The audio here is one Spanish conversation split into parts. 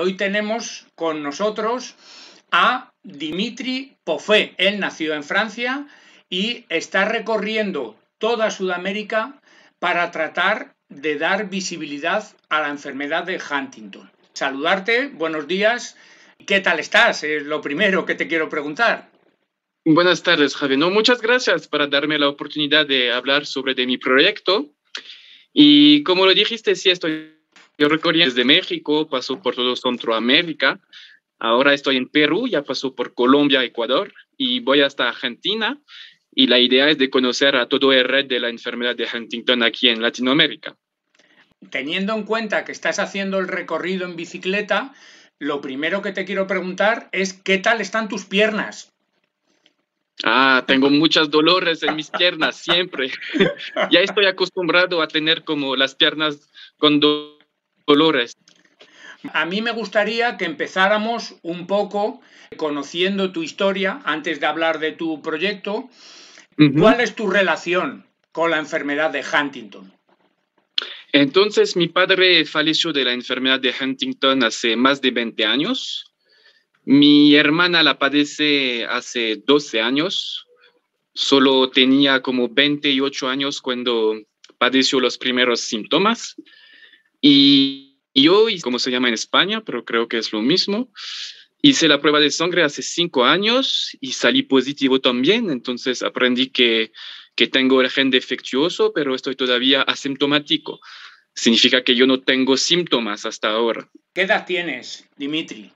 Hoy tenemos con nosotros a Dimitri Poffé. Él nació en Francia y está recorriendo toda Sudamérica para tratar de dar visibilidad a la enfermedad de Huntington. Saludarte, buenos días. ¿Qué tal estás? Es lo primero que te quiero preguntar. Buenas tardes, Javier. No, muchas gracias por darme la oportunidad de hablar sobre mi proyecto. Y como lo dijiste, sí estoy... Yo recorrí desde México, pasó por todo Centroamérica, ahora estoy en Perú, ya pasó por Colombia, Ecuador y voy hasta Argentina y la idea es de conocer a todo el red de la enfermedad de Huntington aquí en Latinoamérica. Teniendo en cuenta que estás haciendo el recorrido en bicicleta, lo primero que te quiero preguntar es ¿qué tal están tus piernas? Ah, tengo muchos dolores en mis piernas siempre. Ya estoy acostumbrado a tener como las piernas con dolor. A mí me gustaría que empezáramos un poco conociendo tu historia antes de hablar de tu proyecto. ¿Cuál es tu relación con la enfermedad de Huntington? Entonces, mi padre falleció de la enfermedad de Huntington hace más de 20 años. Mi hermana la padece hace 12 años. Solo tenía como 28 años cuando padeció los primeros síntomas. Y yo, como se llama en España, pero creo que es lo mismo, hice la prueba de sangre hace 5 años y salí positivo también. Entonces aprendí que tengo el gen defectuoso, pero estoy todavía asintomático. Significa que yo no tengo síntomas hasta ahora. ¿Qué edad tienes, Dimitri?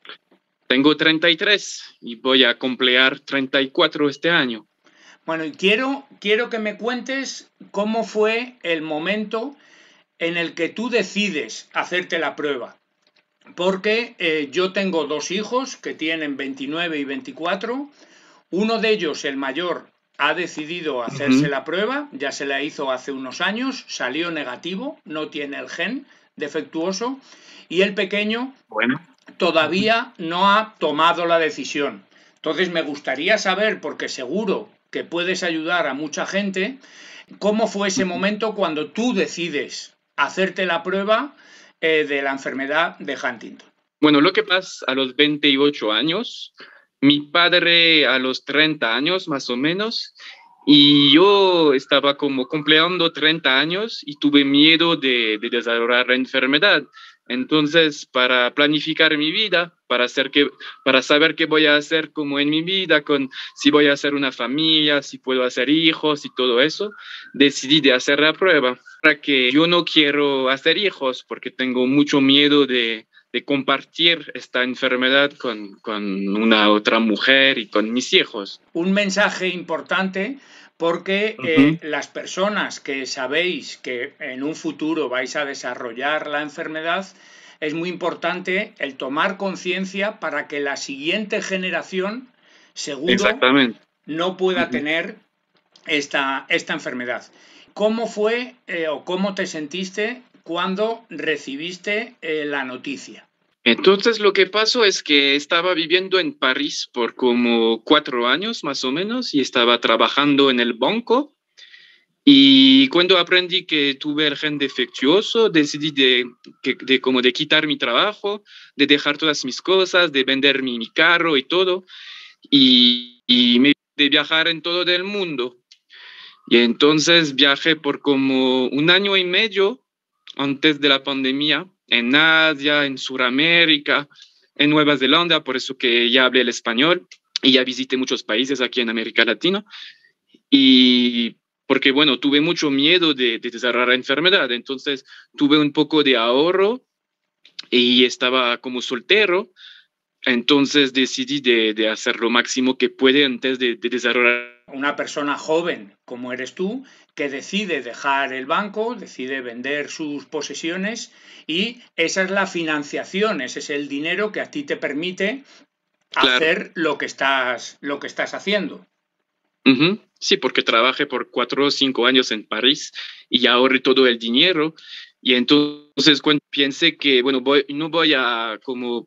Tengo 33 y voy a cumplir 34 este año. Bueno, y quiero que me cuentes cómo fue el momento en el que tú decides hacerte la prueba, porque yo tengo 2 hijos que tienen 29 y 24, uno de ellos, el mayor, ha decidido hacerse la prueba, ya se la hizo hace unos años, salió negativo, no tiene el gen defectuoso, y el pequeño todavía no ha tomado la decisión. Entonces me gustaría saber, porque seguro que puedes ayudar a mucha gente, ¿cómo fue ese momento cuando tú decides hacerte la prueba de la enfermedad de Huntington? Bueno, lo que pasa a los 28 años, mi padre a los 30 años más o menos, y yo estaba como cumpliendo 30 años y tuve miedo de desarrollar la enfermedad. Entonces, para planificar mi vida, para saber qué voy a hacer como en mi vida, si voy a hacer una familia, si puedo hacer hijos y todo eso, decidí de hacer la prueba. Para que yo no quiero hacer hijos porque tengo mucho miedo de compartir esta enfermedad con una otra mujer y con mis hijos. Un mensaje importante porque las personas que sabéis que en un futuro vais a desarrollar la enfermedad, es muy importante el tomar conciencia para que la siguiente generación seguro no pueda tener esta enfermedad. ¿Cómo fue o cómo te sentiste cuando recibiste la noticia? Entonces lo que pasó es que estaba viviendo en París por como 4 años más o menos y estaba trabajando en el banco y cuando aprendí que tuve el gen defectuoso decidí de quitar mi trabajo, de dejar todas mis cosas, de vender mi carro y todo y de viajar en todo el mundo. Y entonces viajé por como 1 año y medio antes de la pandemia, en Asia, en Sudamérica, en Nueva Zelanda, por eso que ya hablé el español y ya visité muchos países aquí en América Latina. Y porque, bueno, tuve mucho miedo de desarrollar la enfermedad, entonces tuve un poco de ahorro y estaba como soltero, entonces decidí de hacer lo máximo que puede antes de desarrollar. Una persona joven como eres tú, que decide dejar el banco, decide vender sus posesiones y esa es la financiación, ese es el dinero que a ti te permite hacer lo que estás haciendo. Sí, porque trabajé por 4 o 5 años en París y ahorré todo el dinero y entonces cuando pensé que bueno, no voy a como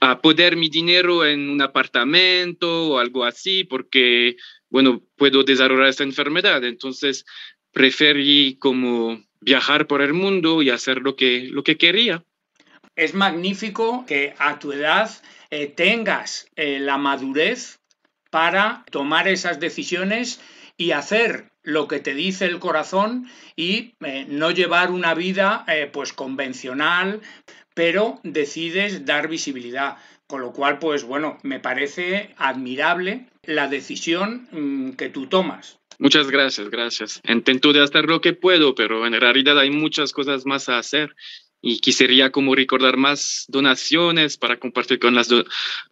a poner mi dinero en un apartamento o algo así porque bueno, puedo desarrollar esta enfermedad. Entonces, preferí como viajar por el mundo y hacer lo que quería. Es magnífico que a tu edad tengas la madurez para tomar esas decisiones y hacer lo que te dice el corazón y no llevar una vida pues convencional, pero decides dar visibilidad. Con lo cual, pues bueno, me parece admirable la decisión que tú tomas. Muchas gracias, gracias. Intento de hacer lo que puedo, pero en realidad hay muchas cosas más a hacer. Y quisiera como recordar más donaciones para compartir con todas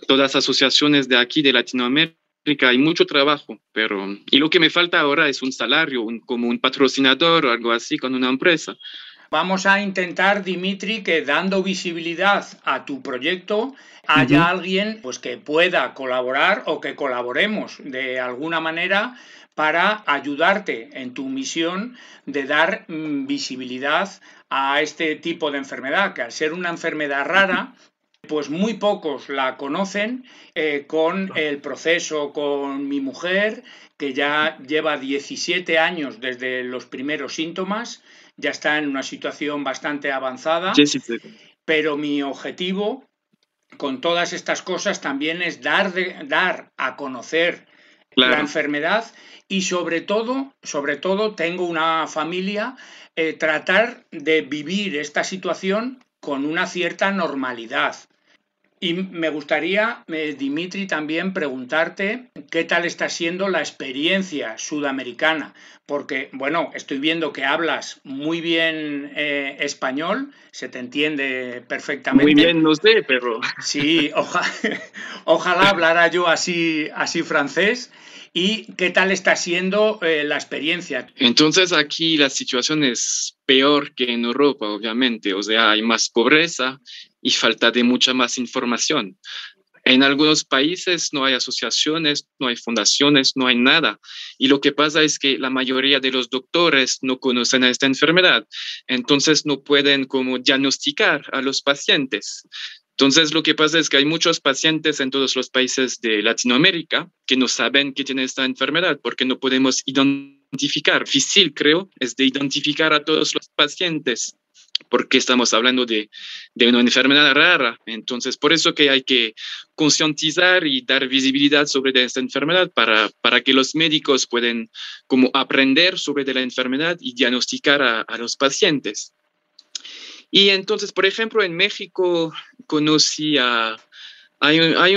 las asociaciones de aquí, de Latinoamérica. Hay mucho trabajo, pero... Y lo que me falta ahora es un salario, como un patrocinador o algo así con una empresa. Vamos a intentar, Dimitri, que dando visibilidad a tu proyecto haya alguien pues, que pueda colaborar o que colaboremos de alguna manera para ayudarte en tu misión de dar visibilidad a este tipo de enfermedad, que al ser una enfermedad rara, pues muy pocos la conocen. Con el proceso con mi mujer, que ya lleva 17 años desde los primeros síntomas, ya está en una situación bastante avanzada, pero mi objetivo con todas estas cosas también es dar a conocer la enfermedad y sobre todo tengo una familia, tratar de vivir esta situación con una cierta normalidad. Y me gustaría, Dimitri, también preguntarte qué tal está siendo la experiencia sudamericana, porque, bueno, estoy viendo que hablas muy bien español, se te entiende perfectamente. Muy bien, no sé, pero... Sí, ojalá hablara yo así francés. ¿Y qué tal está siendo la experiencia? Entonces aquí la situación es peor que en Europa, obviamente. O sea, hay más pobreza y falta de mucha más información. En algunos países no hay asociaciones, no hay fundaciones, no hay nada. Y lo que pasa es que la mayoría de los doctores no conocen a esta enfermedad. Entonces no pueden como diagnosticar a los pacientes. Entonces, lo que pasa es que hay muchos pacientes en todos los países de Latinoamérica que no saben que tienen esta enfermedad porque no podemos identificar. Difícil, creo, es de identificar a todos los pacientes porque estamos hablando de una enfermedad rara. Entonces, por eso que hay que concientizar y dar visibilidad sobre esta enfermedad para que los médicos puedan como aprender sobre la enfermedad y diagnosticar a los pacientes. Y entonces, por ejemplo, en México conocí a... Hay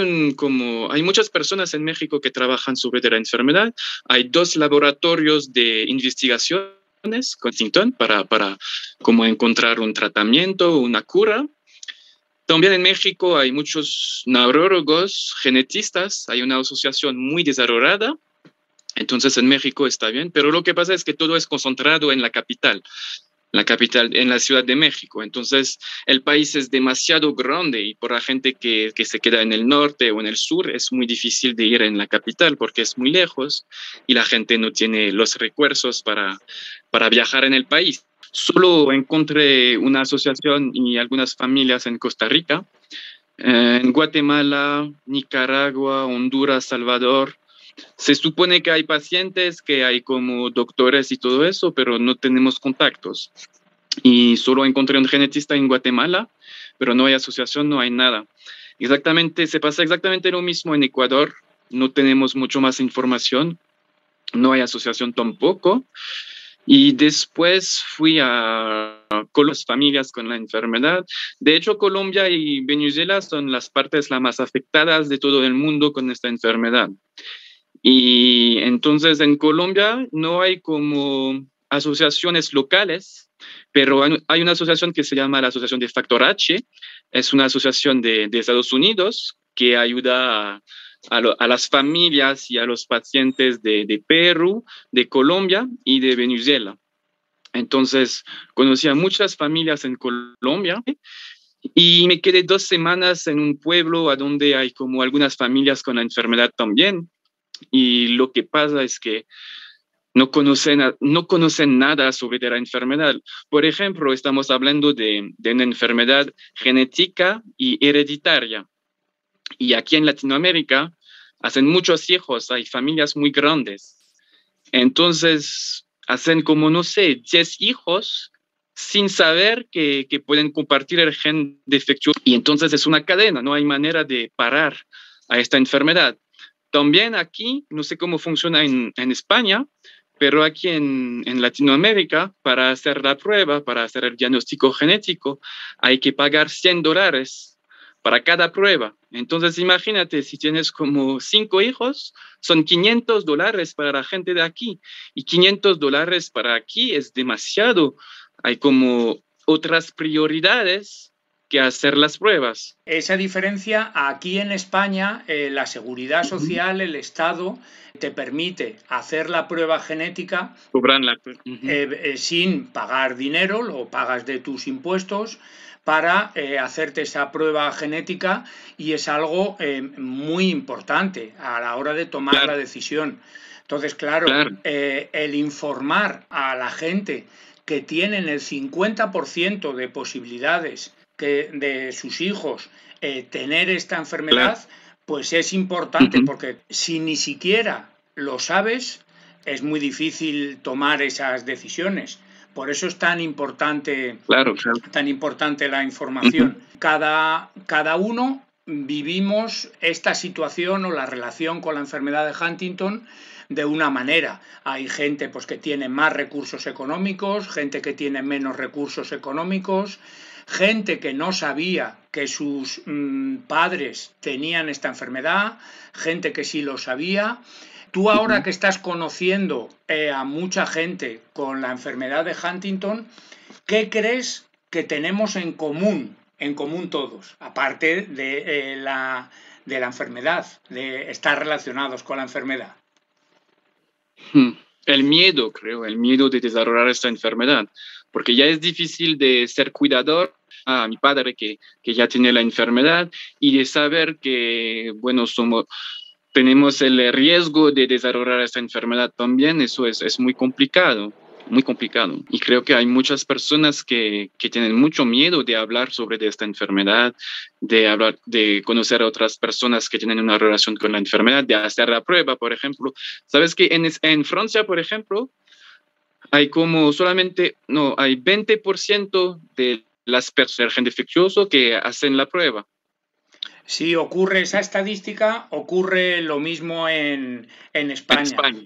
muchas personas en México que trabajan sobre la enfermedad. Hay dos laboratorios de investigaciones con Huntington para como encontrar un tratamiento, una cura. También en México hay muchos neurólogos, genetistas. Hay una asociación muy desarrollada. Entonces, en México está bien. Pero lo que pasa es que todo es concentrado en la capital. En la Ciudad de México. Entonces, el país es demasiado grande y por la gente que se queda en el norte o en el sur es muy difícil de ir en la capital porque es muy lejos y la gente no tiene los recursos para viajar en el país. Solo encontré una asociación y algunas familias en Costa Rica, en Guatemala, Nicaragua, Honduras, Salvador. Se supone que hay pacientes, que hay como doctores y todo eso, pero no tenemos contactos. Y solo encontré un genetista en Guatemala, pero no hay asociación, no hay nada. Se pasa exactamente lo mismo en Ecuador. No tenemos mucho más información. No hay asociación tampoco. Y después fui con las familias con la enfermedad. De hecho, Colombia y Venezuela son las partes las más afectadas de todo el mundo con esta enfermedad. Y entonces en Colombia no hay como asociaciones locales, pero hay una asociación que se llama la Asociación de Factor H. Es una asociación de Estados Unidos que ayuda a las familias y a los pacientes de Perú, de Colombia y de Venezuela. Entonces conocí a muchas familias en Colombia. Y me quedé 2 semanas en un pueblo a donde hay como algunas familias con la enfermedad también. Y lo que pasa es que no conocen nada sobre la enfermedad. Por ejemplo, estamos hablando de una enfermedad genética y hereditaria. Y aquí en Latinoamérica hacen muchos hijos, hay familias muy grandes. Entonces hacen como, no sé, 10 hijos sin saber que pueden compartir el gen defectuoso. Y entonces es una cadena, no hay manera de parar a esta enfermedad. También aquí, no sé cómo funciona en España, pero aquí en Latinoamérica, para hacer la prueba, para hacer el diagnóstico genético, hay que pagar $100 para cada prueba. Entonces, imagínate, si tienes como 5 hijos, son $500 para la gente de aquí. Y $500 para aquí es demasiado. Hay como otras prioridades que hacer las pruebas. Esa diferencia aquí en España, la seguridad social, el Estado, te permite hacer la prueba genética sin pagar dinero, lo pagas de tus impuestos para hacerte esa prueba genética, y es algo muy importante a la hora de tomar la decisión. Entonces, claro. El informar a la gente que tienen el 50% de posibilidades que de sus hijos tener esta enfermedad, pues es importante, porque si ni siquiera lo sabes, es muy difícil tomar esas decisiones. Por eso es tan importante, tan importante la información. Cada uno vivimos esta situación o la relación con la enfermedad de Huntington de una manera. Hay gente pues, que tiene más recursos económicos, gente que tiene menos recursos económicos, gente que no sabía que sus padres tenían esta enfermedad, gente que sí lo sabía. Tú ahora que estás conociendo a mucha gente con la enfermedad de Huntington, ¿qué crees que tenemos en común todos, aparte de la enfermedad, de estar relacionados con la enfermedad? El miedo, creo, el miedo de desarrollar esta enfermedad, porque ya es difícil de ser cuidador a mi padre que ya tiene la enfermedad, y de saber que, bueno, tenemos el riesgo de desarrollar esta enfermedad también. Eso es muy complicado, muy complicado. Y creo que hay muchas personas que tienen mucho miedo de hablar sobre esta enfermedad, de conocer a otras personas que tienen una relación con la enfermedad, de hacer la prueba, por ejemplo. ¿Sabes que en Francia, por ejemplo, hay como solamente, no, hay 20% de las personas gen defectuoso que hacen la prueba? Sí, ocurre esa estadística, ocurre lo mismo en España. En España.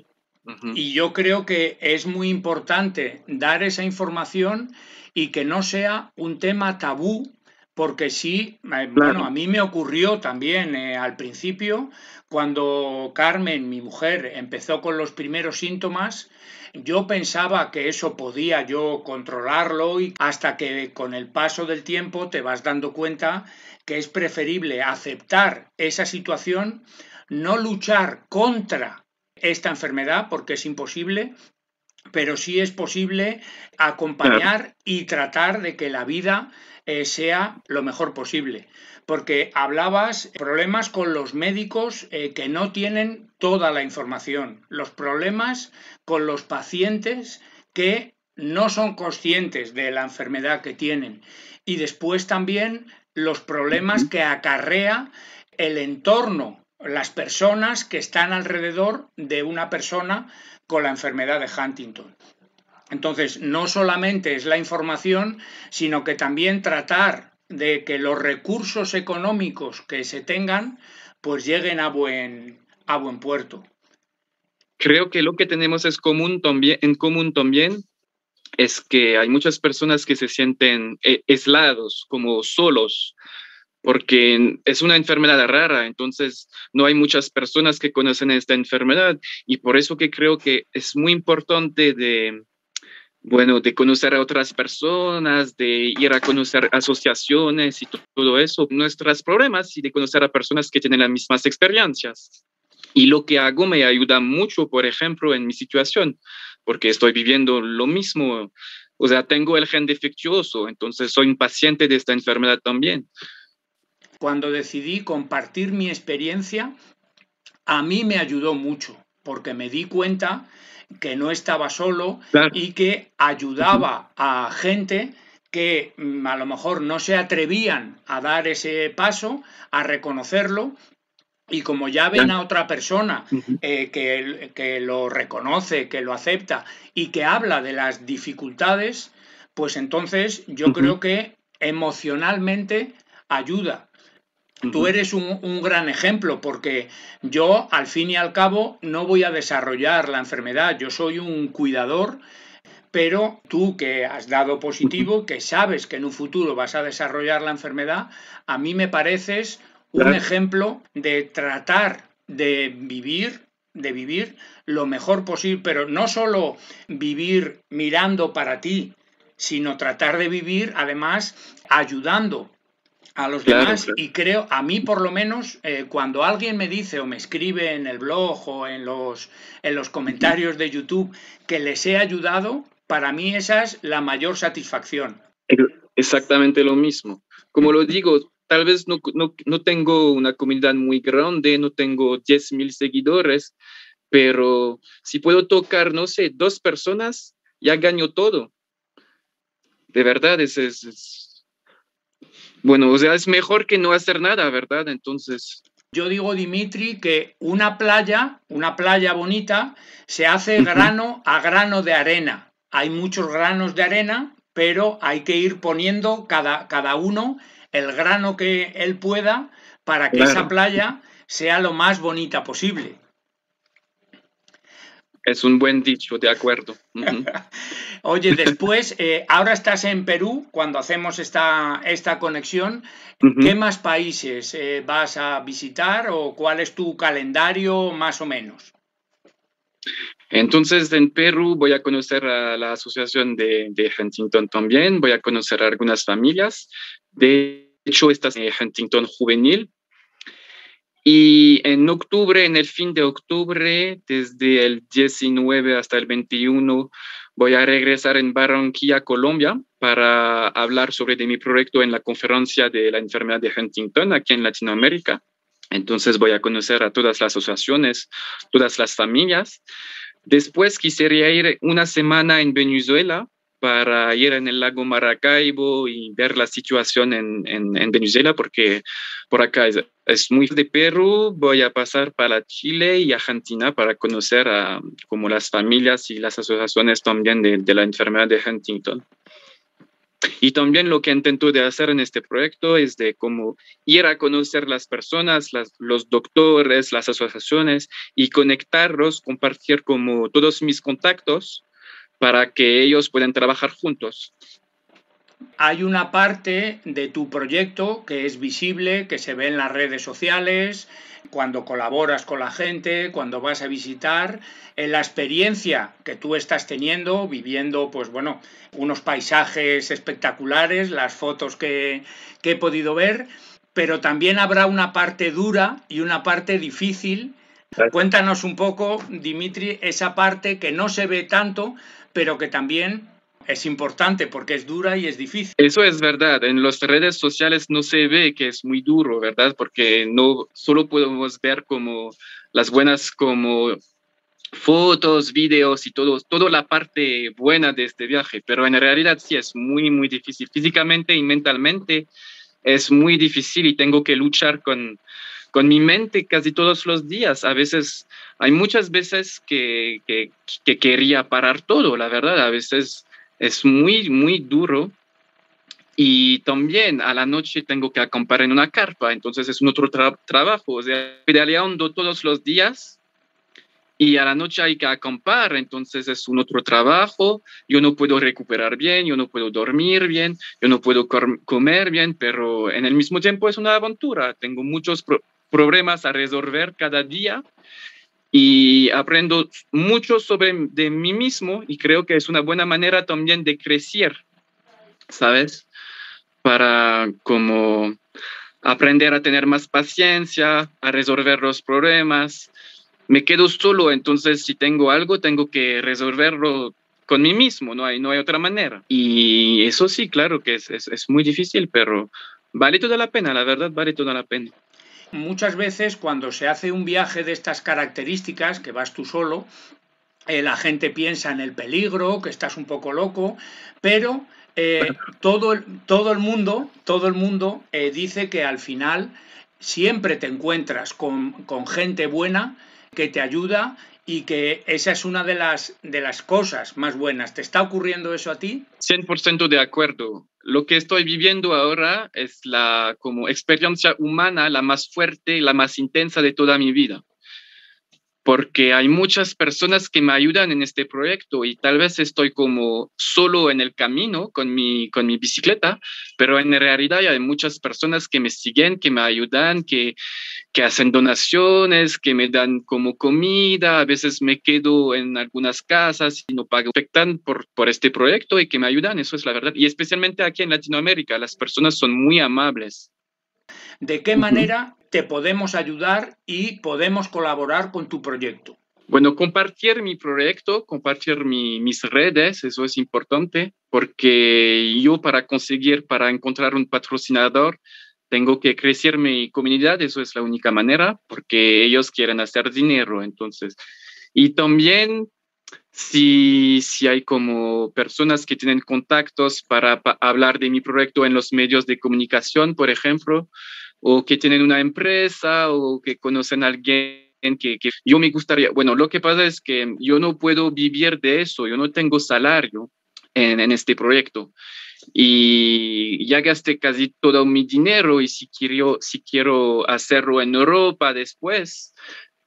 Y yo creo que es muy importante dar esa información y que no sea un tema tabú, porque sí, bueno, a mí me ocurrió también al principio, cuando Carmen, mi mujer, empezó con los primeros síntomas, yo pensaba que eso podía yo controlarlo, y hasta que con el paso del tiempo te vas dando cuenta que es preferible aceptar esa situación, no luchar contra esta enfermedad, porque es imposible, pero sí es posible acompañar y tratar de que la vida sea lo mejor posible. Porque hablabas problemas con los médicos que no tienen toda la información, los problemas con los pacientes que no son conscientes de la enfermedad que tienen, y después también los problemas que acarrea el entorno, las personas que están alrededor de una persona con la enfermedad de Huntington. Entonces, no solamente es la información, sino que también tratar de que los recursos económicos que se tengan, pues lleguen a buen puerto. Creo que lo que tenemos en común también es que hay muchas personas que se sienten aislados, como solos, porque es una enfermedad rara, entonces no hay muchas personas que conocen esta enfermedad, y por eso que creo que es muy importante de conocer a otras personas, de ir a conocer asociaciones y todo eso, nuestros problemas, y de conocer a personas que tienen las mismas experiencias. Y lo que hago me ayuda mucho, por ejemplo, en mi situación, porque estoy viviendo lo mismo, o sea, tengo el gen defectuoso, entonces soy un paciente de esta enfermedad también. Cuando decidí compartir mi experiencia, a mí me ayudó mucho, porque me di cuenta que no estaba solo y que ayudaba a gente que a lo mejor no se atrevían a dar ese paso, a reconocerlo, y como ya ven a otra persona que lo reconoce, que lo acepta y que habla de las dificultades, pues entonces yo creo que emocionalmente ayuda. Tú eres un gran ejemplo, porque yo, al fin y al cabo, no voy a desarrollar la enfermedad. Yo soy un cuidador, pero tú que has dado positivo, que sabes que en un futuro vas a desarrollar la enfermedad, a mí me pareces un ejemplo de tratar de vivir lo mejor posible, pero no solo vivir mirando para ti, sino tratar de vivir, además, ayudando a los demás. Y creo, a mí por lo menos, cuando alguien me dice o me escribe en el blog o en los comentarios de YouTube que les he ayudado, para mí esa es la mayor satisfacción. Exactamente lo mismo. Como lo digo, tal vez no tengo una comunidad muy grande, no tengo 10.000 seguidores, pero si puedo tocar, no sé, 2 personas, ya gano todo. De verdad, bueno, o sea, es mejor que no hacer nada, ¿verdad? Entonces, yo digo, Dimitri, que una playa bonita, se hace grano a grano de arena. Hay muchos granos de arena, pero hay que ir poniendo cada uno el grano que él pueda para que esa playa sea lo más bonita posible. Es un buen dicho, de acuerdo. Oye, después, ahora estás en Perú, cuando hacemos esta conexión, ¿qué más países vas a visitar o cuál es tu calendario más o menos? Entonces, en Perú voy a conocer a la asociación de Huntington también, voy a conocer a algunas familias. De hecho, estás en Huntington Juvenil. Y en octubre, en el fin de octubre, desde el 19 hasta el 21, voy a regresar en Barranquilla, Colombia, para hablar sobre mi proyecto en la conferencia de la enfermedad de Huntington aquí en Latinoamérica. Entonces voy a conocer a todas las asociaciones, todas las familias. Después quisiera ir una semana en Venezuela para ir en el lago Maracaibo y ver la situación en Venezuela, porque por acá es muy de Perú. Voy a pasar para Chile y Argentina para conocer como las familias y las asociaciones también de la enfermedad de Huntington. Y también lo que intento de hacer en este proyecto es de cómo ir a conocer las personas, los doctores, las asociaciones y conectarlos, compartir como todos mis contactos para que ellos puedan trabajar juntos. Hay una parte de tu proyecto que es visible, que se ve en las redes sociales, cuando colaboras con la gente, cuando vas a visitar, en la experiencia que tú estás teniendo, viviendo, pues bueno, unos paisajes espectaculares, las fotos que he podido ver, pero también habrá una parte dura y una parte difícil. Cuéntanos un poco, Dimitri, esa parte que no se ve tanto, pero que también es importante porque es dura y es difícil. Eso es verdad. En las redes sociales no se ve que es muy duro, ¿verdad? Porque no solo podemos ver como las buenas como fotos, videos y toda la parte buena de este viaje. Pero en realidad sí es muy, muy difícil. Físicamente y mentalmente es muy difícil y tengo que luchar con mi mente casi todos los días. A veces, hay muchas veces que quería parar todo, la verdad. A veces es muy, muy duro. Y también a la noche tengo que acampar en una carpa. Entonces es un otro trabajo. O sea, pedaleando todos los días y a la noche hay que acampar. Entonces es un otro trabajo. Yo no puedo recuperar bien, yo no puedo dormir bien, yo no puedo comer bien, pero en el mismo tiempo es una aventura. Tengo muchos problemas a resolver cada día y aprendo mucho de mí mismo y creo que es una buena manera también de crecer, ¿sabes? Para como aprender a tener más paciencia, a resolver los problemas. Me quedo solo, entonces si tengo algo tengo que resolverlo con mí mismo, no hay otra manera. Y eso sí, claro que es muy difícil, pero vale toda la pena, la verdad, vale toda la pena. Muchas veces cuando se hace un viaje de estas características, que vas tú solo, la gente piensa en el peligro, que estás un poco loco, pero todo el mundo dice que al final siempre te encuentras con gente buena que te ayuda y que esa es una de las cosas más buenas. ¿Te está ocurriendo eso a ti? 100% de acuerdo. Lo que estoy viviendo ahora es la como experiencia humana, la más fuerte, la más intensa de toda mi vida. Porque hay muchas personas que me ayudan en este proyecto y tal vez estoy como solo en el camino con mi bicicleta, pero en realidad hay muchas personas que me siguen, que me ayudan, que hacen donaciones, que me dan como comida. A veces me quedo en algunas casas y no pago. Afectan por este proyecto y que me ayudan, eso es la verdad. Y especialmente aquí en Latinoamérica, las personas son muy amables. ¿De qué manera te podemos ayudar y podemos colaborar con tu proyecto? Bueno, compartir mi proyecto, compartir mis redes, eso es importante, porque yo para encontrar un patrocinador, tengo que crecer mi comunidad, eso es la única manera, porque ellos quieren hacer dinero, entonces. Y también, si hay como personas que tienen contactos para hablar de mi proyecto en los medios de comunicación, por ejemplo, o que tienen una empresa o que conocen a alguien que yo me gustaría. Bueno, lo que pasa es que yo no puedo vivir de eso, yo no tengo salario en este proyecto y ya gasté casi todo mi dinero y si quiero hacerlo en Europa después,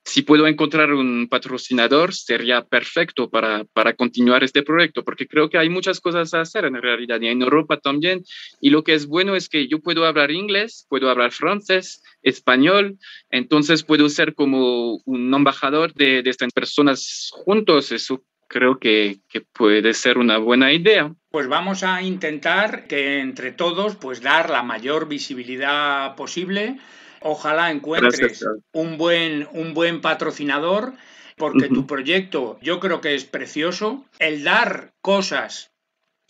si puedo encontrar un patrocinador sería perfecto para continuar este proyecto, porque creo que hay muchas cosas a hacer en realidad y en Europa también, y lo que es bueno es que yo puedo hablar inglés, puedo hablar francés, español, entonces puedo ser como un embajador de estas personas juntos, eso creo que puede ser una buena idea. Pues vamos a intentar que entre todos pues dar la mayor visibilidad posible. Ojalá encuentres un buen patrocinador, porque tu proyecto yo creo que es precioso. El dar cosas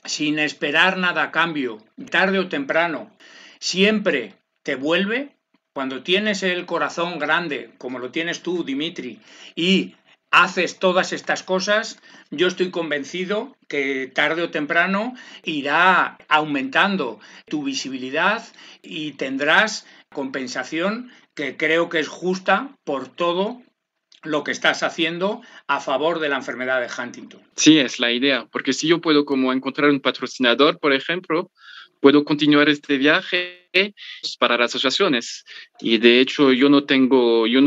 sin esperar nada a cambio, tarde o temprano, siempre te vuelve. Cuando tienes el corazón grande, como lo tienes tú, Dimitri, y haces todas estas cosas, yo estoy convencido que tarde o temprano irá aumentando tu visibilidad y tendrás compensación que creo que es justa por todo lo que estás haciendo a favor de la enfermedad de Huntington. Sí, es la idea, porque si yo puedo como encontrar un patrocinador, por ejemplo, puedo continuar este viaje para las asociaciones y de hecho yo no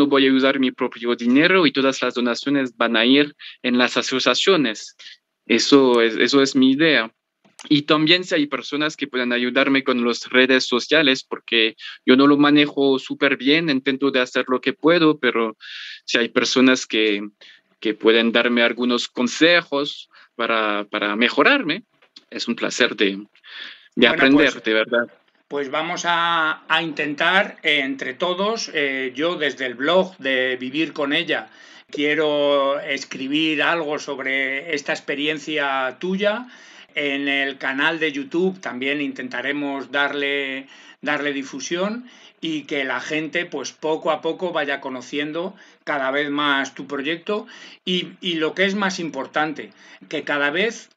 voy a usar mi propio dinero y todas las donaciones van a ir en las asociaciones. Eso es mi idea. Y también si hay personas que puedan ayudarme con las redes sociales, porque yo no lo manejo súper bien, intento de hacer lo que puedo, pero si hay personas que pueden darme algunos consejos para mejorarme, es un placer de aprender, pues, de verdad. Pues vamos a intentar entre todos, yo desde el blog de Vivir con ella, quiero escribir algo sobre esta experiencia tuya. En el canal de YouTube también intentaremos darle difusión y que la gente pues poco a poco vaya conociendo cada vez más tu proyecto y lo que es más importante, que cada vez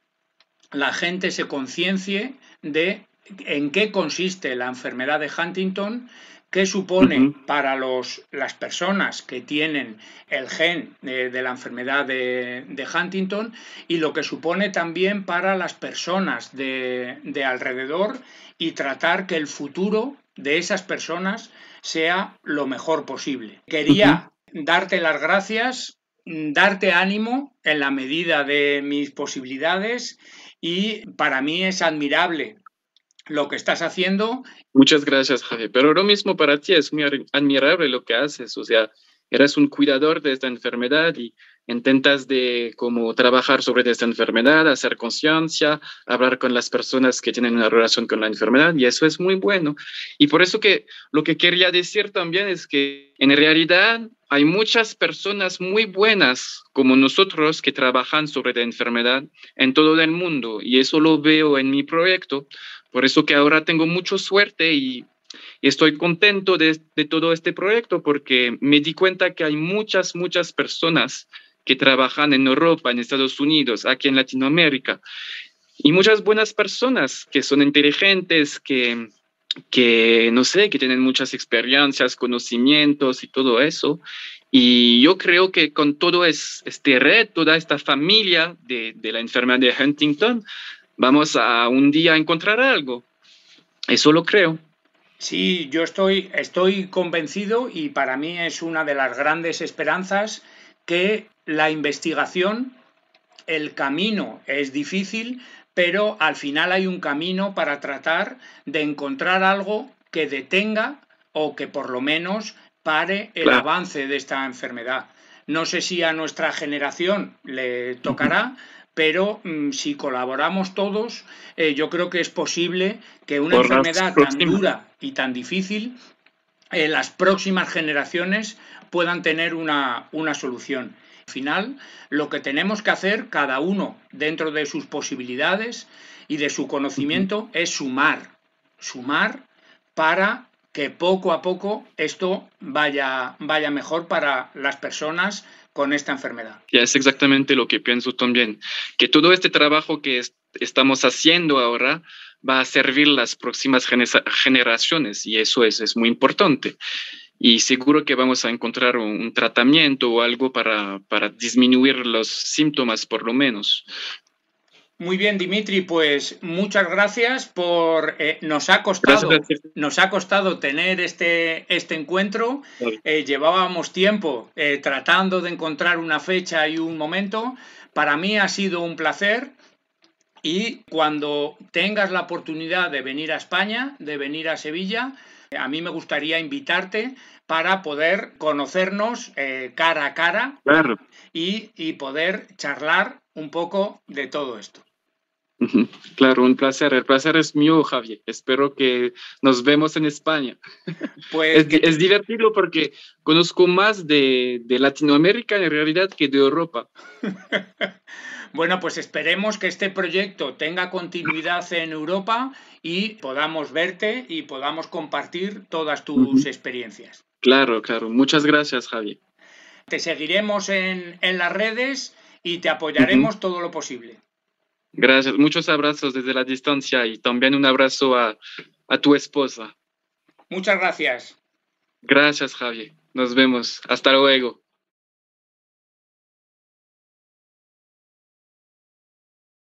la gente se conciencie de en qué consiste la enfermedad de Huntington, qué supone para las personas que tienen el gen de la enfermedad de Huntington y lo que supone también para las personas de alrededor y tratar que el futuro de esas personas sea lo mejor posible. Quería darte las gracias, darte ánimo en la medida de mis posibilidades y para mí es admirable lo que estás haciendo. Muchas gracias, Javier. Pero lo mismo para ti, es muy admirable lo que haces. O sea, eres un cuidador de esta enfermedad y intentas de como trabajar sobre esta enfermedad, hacer conciencia, hablar con las personas que tienen una relación con la enfermedad y eso es muy bueno. Y por eso que lo que quería decir también es que en realidad hay muchas personas muy buenas como nosotros que trabajan sobre la enfermedad en todo el mundo y eso lo veo en mi proyecto. Por eso que ahora tengo mucha suerte y estoy contento de todo este proyecto porque me di cuenta que hay muchas personas que trabajan en Europa, en Estados Unidos, aquí en Latinoamérica. Y muchas buenas personas que son inteligentes, que no sé, que tienen muchas experiencias, conocimientos y todo eso. Y yo creo que con todo este red, toda esta familia de la enfermedad de Huntington, vamos a un día encontrar algo. Eso lo creo. Sí, yo estoy convencido, y para mí es una de las grandes esperanzas, que la investigación, el camino es difícil, pero al final hay un camino para tratar de encontrar algo que detenga o que por lo menos pare el avance de esta enfermedad. No sé si a nuestra generación le tocará, pero si colaboramos todos, yo creo que es posible que una enfermedad tan dura y tan difícil, las próximas generaciones puedan tener una solución. Al final, lo que tenemos que hacer cada uno dentro de sus posibilidades y de su conocimiento es sumar para que poco a poco esto vaya mejor para las personas con esta enfermedad. Ya es exactamente lo que pienso también, que todo este trabajo que estamos haciendo ahora va a servir las próximas generaciones, y eso es muy importante. Y seguro que vamos a encontrar un tratamiento o algo para disminuir los síntomas, por lo menos. Muy bien, Dimitri, pues muchas gracias por... nos ha costado tener este encuentro. Llevábamos tiempo tratando de encontrar una fecha y un momento. Para mí ha sido un placer, y cuando tengas la oportunidad de venir a España, de venir a Sevilla, a mí me gustaría invitarte para poder conocernos cara a cara, claro, y poder charlar un poco de todo esto. Claro, un placer. El placer es mío, Javier. Espero que nos vemos en España. Pues es divertido porque conozco más de Latinoamérica en realidad que de Europa. Bueno, pues esperemos que este proyecto tenga continuidad en Europa y podamos verte y podamos compartir todas tus experiencias. Claro. Muchas gracias, Javier. Te seguiremos en las redes y te apoyaremos todo lo posible. Gracias, muchos abrazos desde la distancia, y también un abrazo a tu esposa. Muchas gracias. Gracias, Javier. Nos vemos. Hasta luego.